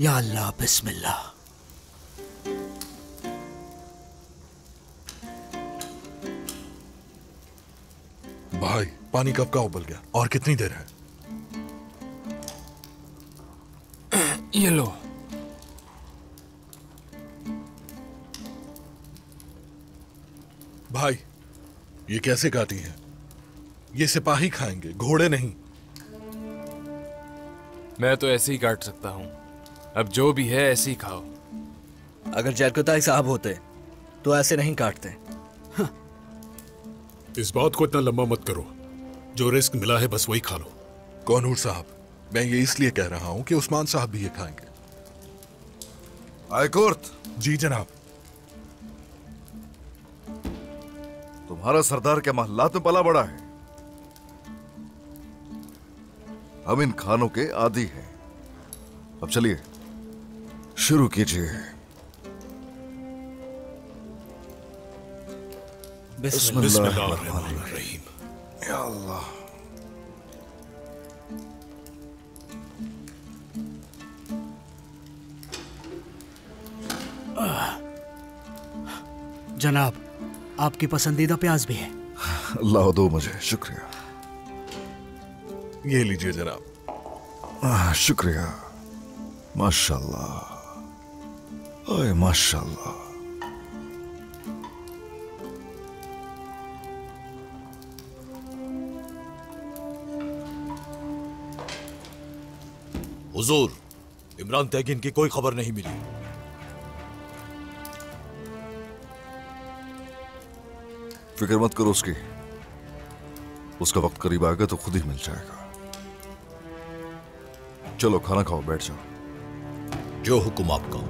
या अल्लाह बिस्मिल्लाह। भाई पानी कब का उबल गया और कितनी देर है? ये लो। भाई ये कैसे काटी है? ये सिपाही खाएंगे, घोड़े नहीं। मैं तो ऐसे ही काट सकता हूं। अब जो भी है ऐसे ही खाओ। अगर जैरकुताई साहब होते तो ऐसे नहीं काटते। हाँ। इस बात को इतना लंबा मत करो, जो रिस्क मिला है बस वही खा लो। कौनूर साहब, मैं ये इसलिए कह रहा हूं कि उस्मान साहब भी ये खाएंगे। आयकुर्त। जी जनाब। तुम्हारा सरदार के महल्लात में पला बड़ा है, हम इन खानों के आदी हैं। अब चलिए शुरू कीजिए। बिस्मिल्लाहिर्रहमानिर्रहीम। या अल्लाह। जनाब आपकी पसंदीदा प्याज भी है। अल्लाह दो मुझे। शुक्रिया। ये लीजिए जनाब। शुक्रिया। माशाल्लाह। ओए माशाल्लाह। हुजूर, इमरान तैगिन की कोई खबर नहीं मिली। फिक्र मत करो उसकी, उसका वक्त करीब आएगा तो खुद ही मिल जाएगा। चलो खाना खाओ, बैठ जाओ। जो हुक्म आपका।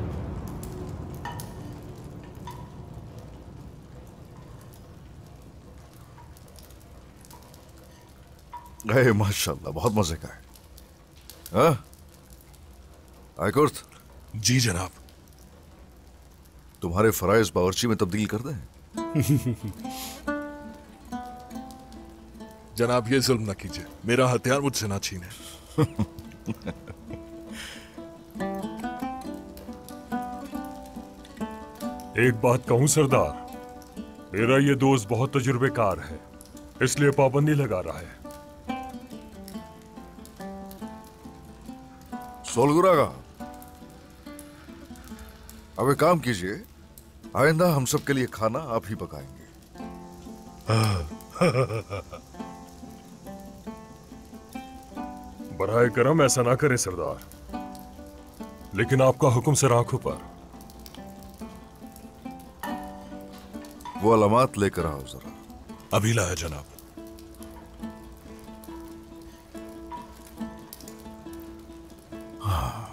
अरे माशाल्लाह, बहुत मजे का है। आयकुर्त। जी जनाब। तुम्हारे फराइज बावर्ची में तब्दील कर दें। जनाब ये जुल्म ना कीजिए, मेरा हथियार मुझसे ना छीने। एक बात कहूं सरदार, मेरा ये दोस्त बहुत तजुर्बेकार है, इसलिए पाबंदी लगा रहा है। सोलगुरागा, अब एक काम कीजिए, आइंदा हम सब के लिए खाना आप ही पकाएंगे। बराए करम ऐसा ना करें सरदार, लेकिन आपका हुक्म सर आंखों पर। वो अलामात लेकर आओ जरा। अभी लाया जनाब। हाँ।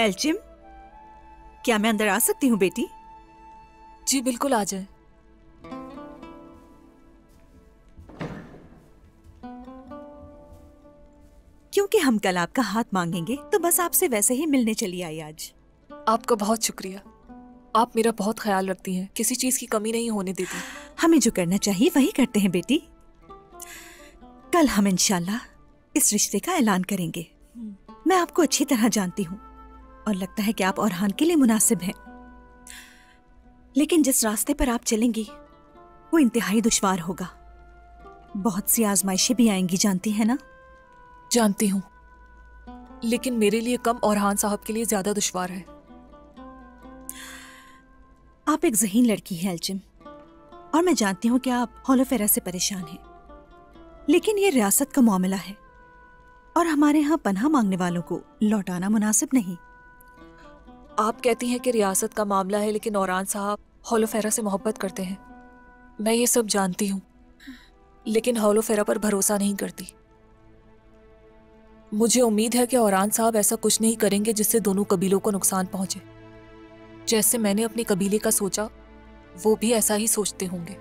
एल्चिम, क्या मैं अंदर आ सकती हूँ बेटी? जी बिल्कुल, आ जाए। क्योंकि हम कल आपका हाथ मांगेंगे तो बस आपसे वैसे ही मिलने चली आई आज। आपका बहुत शुक्रिया, आप मेरा बहुत ख्याल रखती हैं, किसी चीज की कमी नहीं होने देती। हमें जो करना चाहिए वही करते हैं बेटी। कल हम इंशाल्लाह इस रिश्ते का ऐलान करेंगे। मैं आपको अच्छी तरह जानती हूँ और लगता है कि आप ओरहान के लिए मुनासिब हैं, लेकिन जिस रास्ते पर आप चलेंगी वो इंतहाई दुश्वार होगा। बहुत सी आजमाइशें भी आएंगी, जानती है ना? जानती हूँ, लेकिन मेरे लिए कम ओरहान साहब के लिए ज्यादा दुश्वार है। आप एक ज़हीन लड़की हैं एल्चिम, और मैं जानती हूँ कि आप होलोफेरा से परेशान हैं, लेकिन ये रियासत का मामला है और हमारे यहाँ पनाह मांगने वालों को लौटाना मुनासिब नहीं। आप कहती हैं कि रियासत का मामला है, लेकिन ओरहान साहब होलोफेरा से मोहब्बत करते हैं। मैं ये सब जानती हूँ, लेकिन होलोफेरा पर भरोसा नहीं करती। मुझे उम्मीद है कि ओरहान साहब ऐसा कुछ नहीं करेंगे जिससे दोनों कबीलों को नुकसान पहुँचे। जैसे मैंने अपने कबीले का सोचा, वो भी ऐसा ही सोचते होंगे।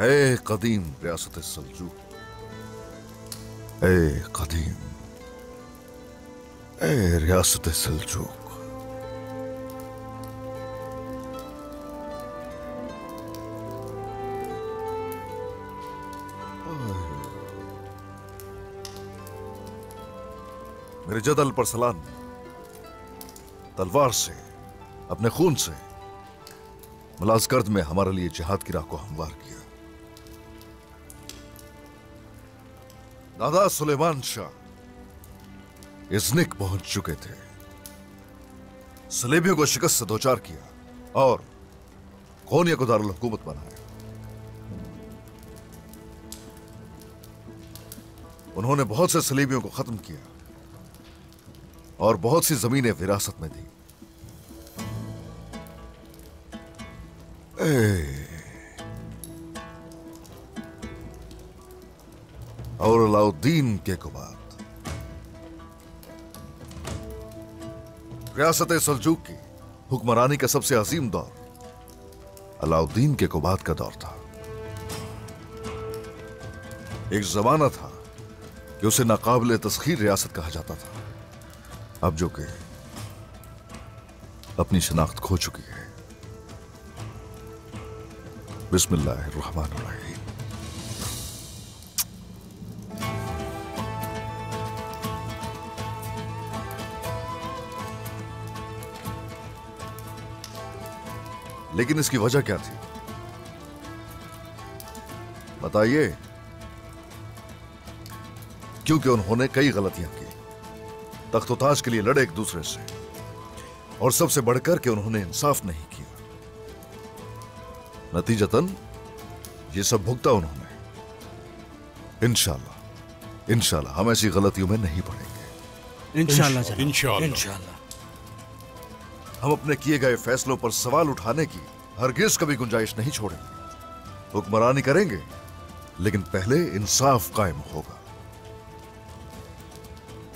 ए कदीम रियासत सल्जूक, ए कदीम रियासत सल्जूक मेरे जदल पर सलान तलवार से अपने खून से मलाजगर्द में हमारे लिए जिहाद की राह को हमवार किया। दादा सुलेमान शाह इज़निक पहुंच चुके थे, सलेबियों को शिकस्त से दोचार किया और कोन्या को दारुल हुकूमत बनाया। उन्होंने बहुत से सलेबियों को खत्म किया और बहुत सी जमीनें विरासत में दी। और अलाउद्दीन काकुबाद रियासत सल्जूक की हुक्मरानी का सबसे अजीम दौर अलाउद्दीन काकुबाद का दौर था। एक जमाना था कि उसे नाकाबिले तस्खीर रियासत कहा जाता था, अब जो कि अपनी शनाख्त खो चुकी है। बिस्मिल्लाहिर्रहमानिर्रहीम। लेकिन इसकी वजह क्या थी बताइए, क्योंकि उन्होंने कई गलतियां की, तख्तोताज के लिए लड़े एक दूसरे से, और सबसे बढ़कर के उन्होंने इंसाफ नहीं किया। नतीजतन ये सब भुगता उन्होंने। इंशाल्लाह इंशाल्लाह हम ऐसी गलतियों में नहीं पड़ेंगे। इंशाल्लाह इंशाल्लाह इंशाल्लाह हम अपने किए गए फैसलों पर सवाल उठाने की हरगिज कभी गुंजाइश नहीं छोड़ेंगे। हुक्मरानी करेंगे लेकिन पहले इंसाफ कायम होगा।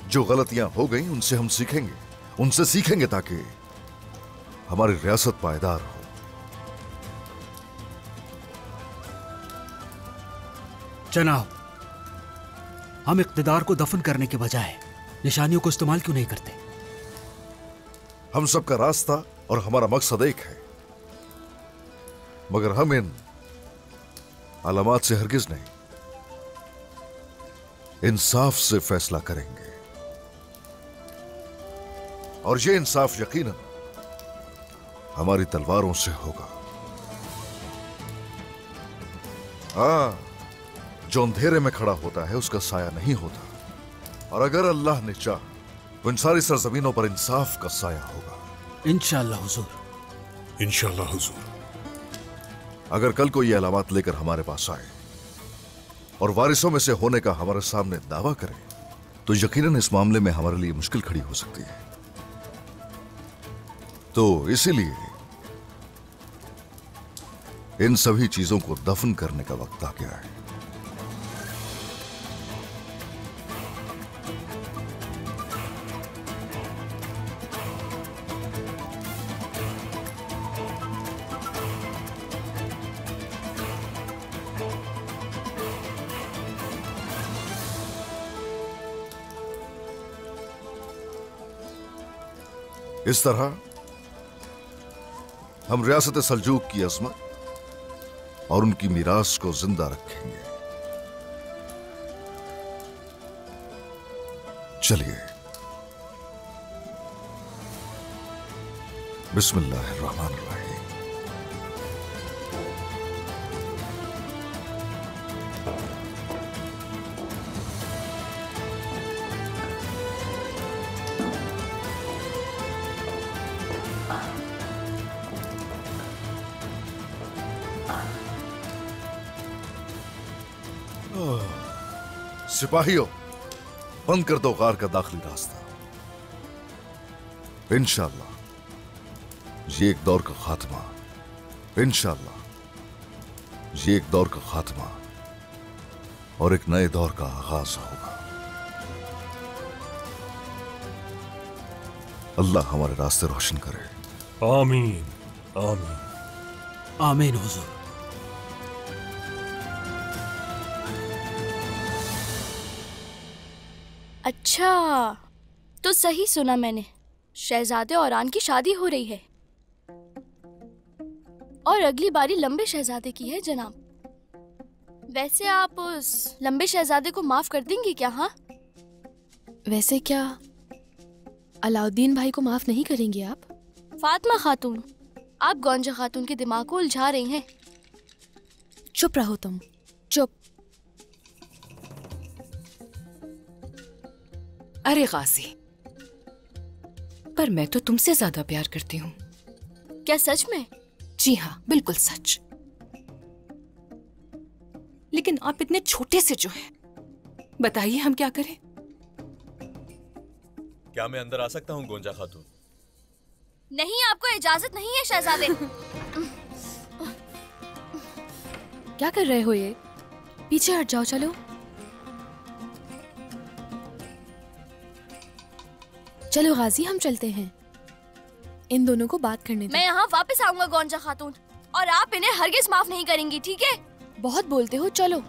जो गलतियां हो गई उनसे हम सीखेंगे, उनसे सीखेंगे ताकि हमारी रियासत पायदार हो। जनाब, हम इक्तदार को दफन करने के बजाय निशानियों को इस्तेमाल क्यों नहीं करते? हम सबका रास्ता और हमारा मकसद एक है, मगर हम इन अलामात से हरगिज नहीं, इंसाफ से फैसला करेंगे। और ये इंसाफ यकीनन हमारी तलवारों से होगा। हाँ, जो अंधेरे में खड़ा होता है उसका साया नहीं होता, और अगर अल्लाह ने चाहा तो इन सारी सरजमीनों पर इंसाफ का साया होगा। इंशाल्लाह हुजूर, इंशाल्लाह हुजूर। अगर कल को ये अलामत लेकर हमारे पास आए और वारिसों में से होने का हमारे सामने दावा करें तो यकीनन इस मामले में हमारे लिए मुश्किल खड़ी हो सकती है। तो इसीलिए इन सभी चीजों को दफन करने का वक्त आ गया है। इस तरह हम रियासत सल्जूक की अजमत और उनकी मीरास को जिंदा रखेंगे। चलिए, बिस्मिल्लाहिर्रहमानिर्रहीम। सिपाहियों, बंद कर दो गार का दाखिली रास्ता। इंशाल्लाह ये एक दौर का खात्मा, इंशाल्लाह ये एक दौर का खात्मा और एक नए दौर का आगाज होगा। अल्लाह हमारे रास्ते रोशन करे। आमीन आमीन आमीन हुजूर। अच्छा, तो सही सुना मैंने, शहजादे औरान की शादी हो रही है और अगली बारी लंबे शहजादे की है जनाब। वैसे आप उस लंबे शहजादे को माफ कर देंगी क्या? हाँ, वैसे क्या अलाउद्दीन भाई को माफ नहीं करेंगी आप? फातिमा खातून, आप गोंजा खातून के दिमाग को उलझा रही हैं। चुप रहो तुम, चुप। अरे गाजी, पर मैं तो तुमसे ज्यादा प्यार करती हूँ। क्या सच में? जी हाँ, बिल्कुल सच। लेकिन आप इतने छोटे से जो हैं, बताइए हम क्या करें? क्या मैं अंदर आ सकता हूँ गोंजा खातून? नहीं, आपको इजाजत नहीं है शहजादे। क्या कर रहे हो ये? पीछे हट जाओ, चलो चलो गाजी, हम चलते हैं। इन दोनों को बात करने दो। मैं यहाँ वापस आऊंगा गोंजा खातून, और आप इन्हें हरगिज माफ नहीं करेंगी, ठीक है? बहुत बोलते हो, चलो।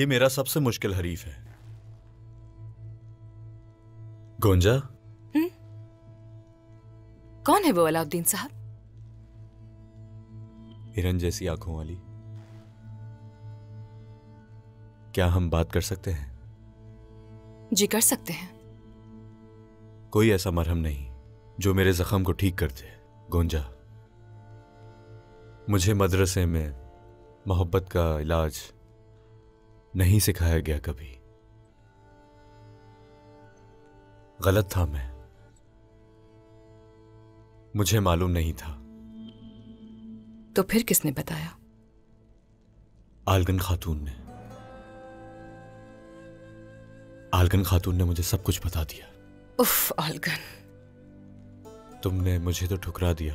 ये मेरा सबसे मुश्किल हरीफ है। गोंजा? कौन है वो अलाउद्दीन साहब? हिरन जैसी आंखों वाली। क्या हम बात कर सकते हैं? जी कर सकते हैं। कोई ऐसा मरहम नहीं जो मेरे जख्म को ठीक कर दे। गोंजा, मुझे मदरसे में मोहब्बत का इलाज नहीं सिखाया गया कभी। गलत था मैं, मुझे मालूम नहीं था। तो फिर किसने बताया? आलगन खातून ने। आलगन खातून ने मुझे सब कुछ बता दिया। उफ आलगन, तुमने मुझे तो ठुकरा दिया,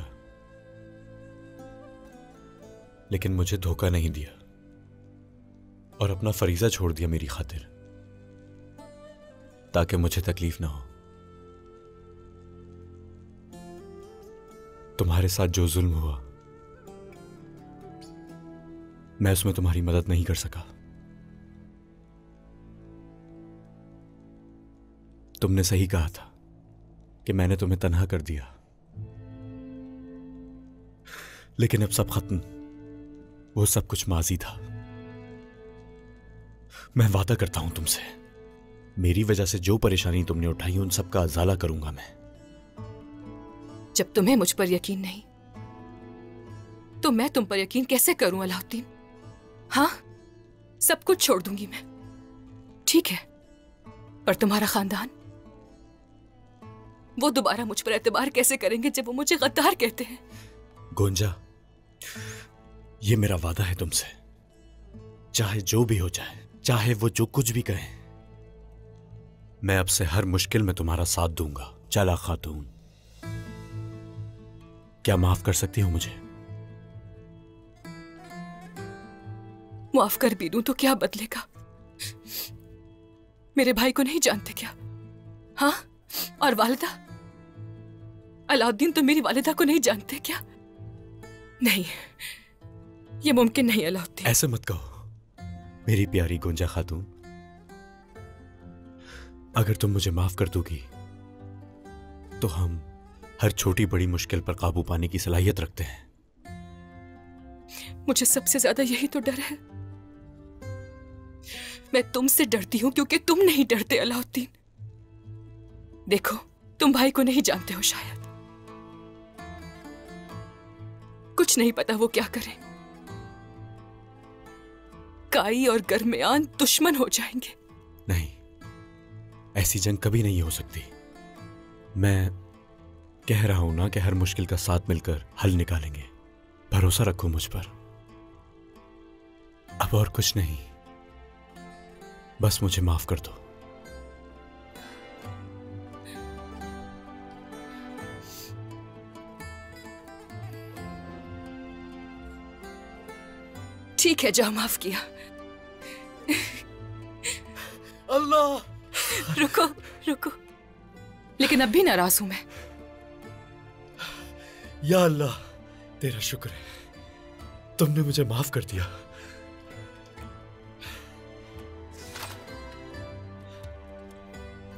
लेकिन मुझे धोखा नहीं दिया और अपना फरीजा छोड़ दिया मेरी खातिर, ताकि मुझे तकलीफ ना हो। तुम्हारे साथ जो जुल्म हुआ, मैं उसमें तुम्हारी मदद नहीं कर सका। तुमने सही कहा था कि मैंने तुम्हें तन्हा कर दिया, लेकिन अब सब खत्म। वो सब कुछ माजी था। मैं वादा करता हूं तुमसे, मेरी वजह से जो परेशानी तुमने उठाई उन सब का अजाला करूंगा मैं। जब तुम्हें मुझ पर यकीन नहीं, तो मैं तुम पर यकीन कैसे करूं अलाउद्दीन? हाँ, सब कुछ छोड़ दूंगी मैं, ठीक है, पर तुम्हारा खानदान, वो दोबारा मुझ पर एतबार कैसे करेंगे जब वो मुझे गद्दार कहते हैं? गोंजा, ये मेरा वादा है तुमसे, चाहे जो भी हो जाए, चाहे वो जो कुछ भी कहें, मैं अब से हर मुश्किल में तुम्हारा साथ दूंगा। चला खातून, क्या माफ कर सकती हो मुझे? माफ कर भी दूं तो क्या बदलेगा? मेरे भाई को नहीं जानते क्या? हाँ, और वालिदा, अलाउद्दीन तो मेरी वालिदा को नहीं जानते क्या? नहीं, ये मुमकिन नहीं अलाउद्दीन। ऐसे मत कहो मेरी प्यारी गोंजा खातून, अगर तुम मुझे माफ कर दोगी तो हम हर छोटी बड़ी मुश्किल पर काबू पाने की सलाहियत रखते हैं। मुझे सबसे ज्यादा यही तो डर है। मैं तुमसे डरती हूं क्योंकि तुम नहीं डरते अलाउद्दीन। देखो, तुम भाई को नहीं जानते हो शायद, कुछ नहीं पता वो क्या करें। काई और गर्मियान दुश्मन हो जाएंगे। नहीं, ऐसी जंग कभी नहीं हो सकती। मैं कह रहा हूं ना कि हर मुश्किल का साथ मिलकर हल निकालेंगे। भरोसा रखो मुझ पर। अब और कुछ नहीं, बस मुझे माफ कर दो। ठीक है, जा, माफ किया। अल्लाह, रुको रुको, लेकिन अब भी नाराज हूं मैं। या अल्लाह, तेरा शुक्र है, तुमने मुझे माफ कर दिया।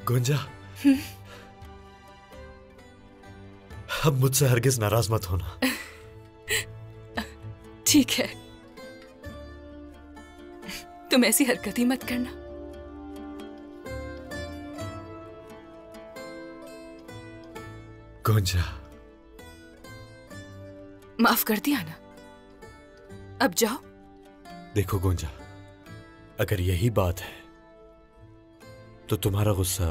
गोंजा, अब मुझसे हरगिज नाराज मत होना। ठीक है, तुम ऐसी हरकत ही मत करना। गोंजा, माफ कर दिया ना, अब जाओ। देखो गोंजा, अगर यही बात है तो तुम्हारा गुस्सा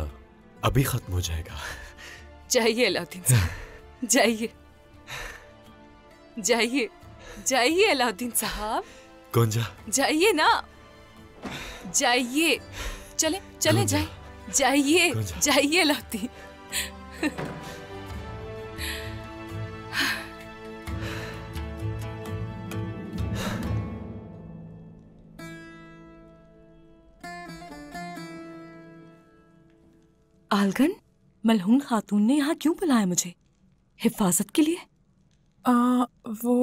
अभी खत्म हो जाएगा। जाइए अलाउद्दीन साहब, जाइए जाइए जाइए अलाउद्दीन साहब। गोंजा, जाइए ना, जाइए, चले चले जाए, जाइए जाइए अलाउद्दीन। आलगन, मलहून खातून ने यहाँ क्यों बुलाया मुझे? हिफाजत के लिए? वो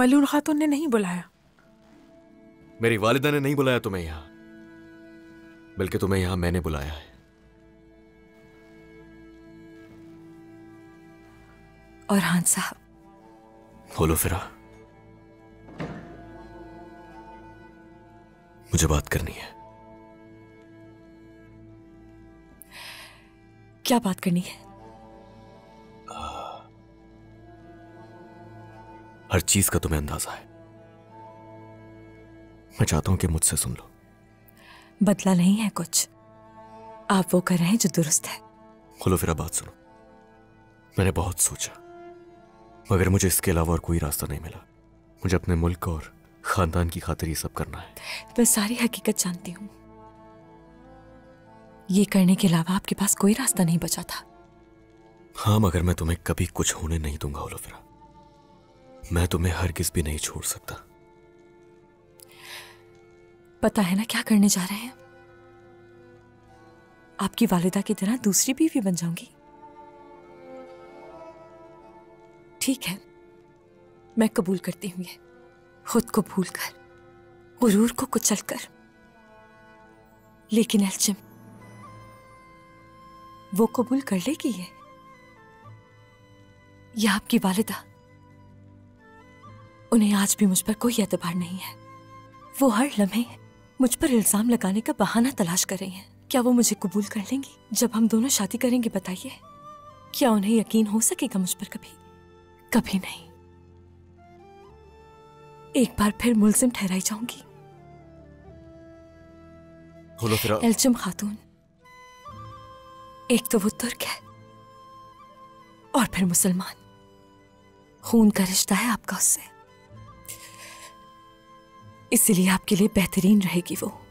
मलहून खातून ने नहीं बुलाया। मेरी वालिदा ने नहीं बुलाया तुम्हें यहाँ, बल्कि तुम्हें यहाँ मैंने बुलाया है। ओरहान साहब, होलोफिरा, मुझे बात करनी है। क्या बात करनी है? हर चीज का तुम्हें अंदाजा है, मैं चाहता हूं कि मुझसे सुन लो। बदला नहीं है कुछ, आप वो कर रहे हैं जो दुरुस्त है। होलोफिरा, बात सुनो, मैंने बहुत सोचा मगर मुझे इसके अलावा और कोई रास्ता नहीं मिला। मुझे अपने मुल्क और खानदान की खातिर ये सब करना है। मैं सारी हकीकत जानती हूं, ये करने के अलावा आपके पास कोई रास्ता नहीं बचा था। हाँ, मगर मैं तुम्हें कभी कुछ होने नहीं दूंगा होलोफिरा, मैं तुम्हें हरगिज भी नहीं छोड़ सकता। पता है ना क्या करने जा रहे हैं? आपकी वालिदा की तरह दूसरी बीवी बन जाऊंगी। ठीक है, मैं कबूल करती हूँ ये। खुद को भूल कर, गुरूर को कुचल कर। लेकिन एल्चिम, वो कबूल कर लेगी ये? या आपकी वालिदा? उन्हें आज भी मुझ पर कोई एतबार नहीं है। वो हर लम्हे मुझ पर इल्जाम लगाने का बहाना तलाश कर रही हैं। क्या वो मुझे कबूल कर लेंगी? जब हम दोनों शादी करेंगे, बताइए, क्या उन्हें यकीन हो सकेगा मुझ पर? कभी कभी नहीं। एक बार फिर मुल्जिम ठहराई जाऊंगी। एल्चिम खातून, एक तो वो तुर्क है और फिर मुसलमान, खून का रिश्ता है आपका उससे, इसलिए आपके लिए बेहतरीन रहेगी वो।